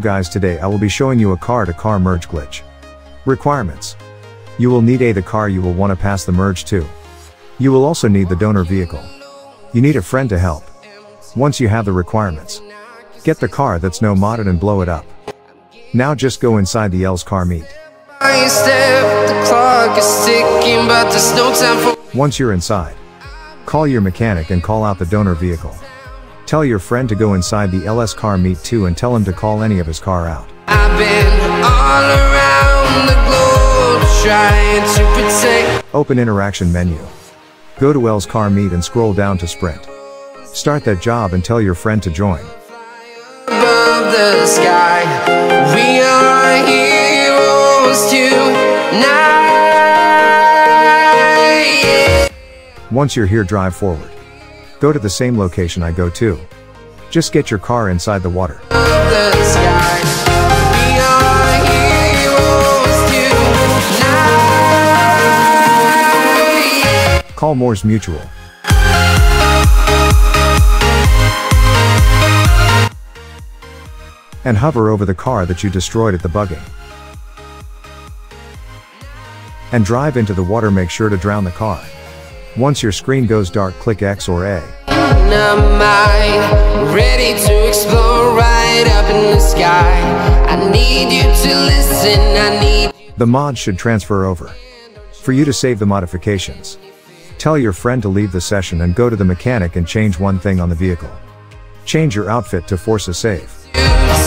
Guys, today I will be showing you a car-to-car merge glitch. Requirements. You will need the car you will want to pass the merge to. You will also need the donor vehicle. You need a friend to help. Once you have the requirements, get the car that's no modded and blow it up. Now just go inside the LS car meet. Once you're inside, call your mechanic and call out the donor vehicle. Tell your friend to go inside the LS car meet too and tell him to call any of his car out. I've been all around the globe trying to protect. Open interaction menu. Go to LS car meet and scroll down to sprint. Start that job and tell your friend to join. Above the sky, we are heroes tonight. Once you're here, drive forward. Go to the same location I go to. Just get your car inside the water. Call Moore's Mutual. And hover over the car that you destroyed at the bugging. And drive into the water. Make sure to drown the car. Once your screen goes dark, click X or A. Ready to explore right up in the sky. I need you to listen, The mod should transfer over. For you to save the modifications, tell your friend to leave the session and go to the mechanic and change one thing on the vehicle. Change your outfit to force a save.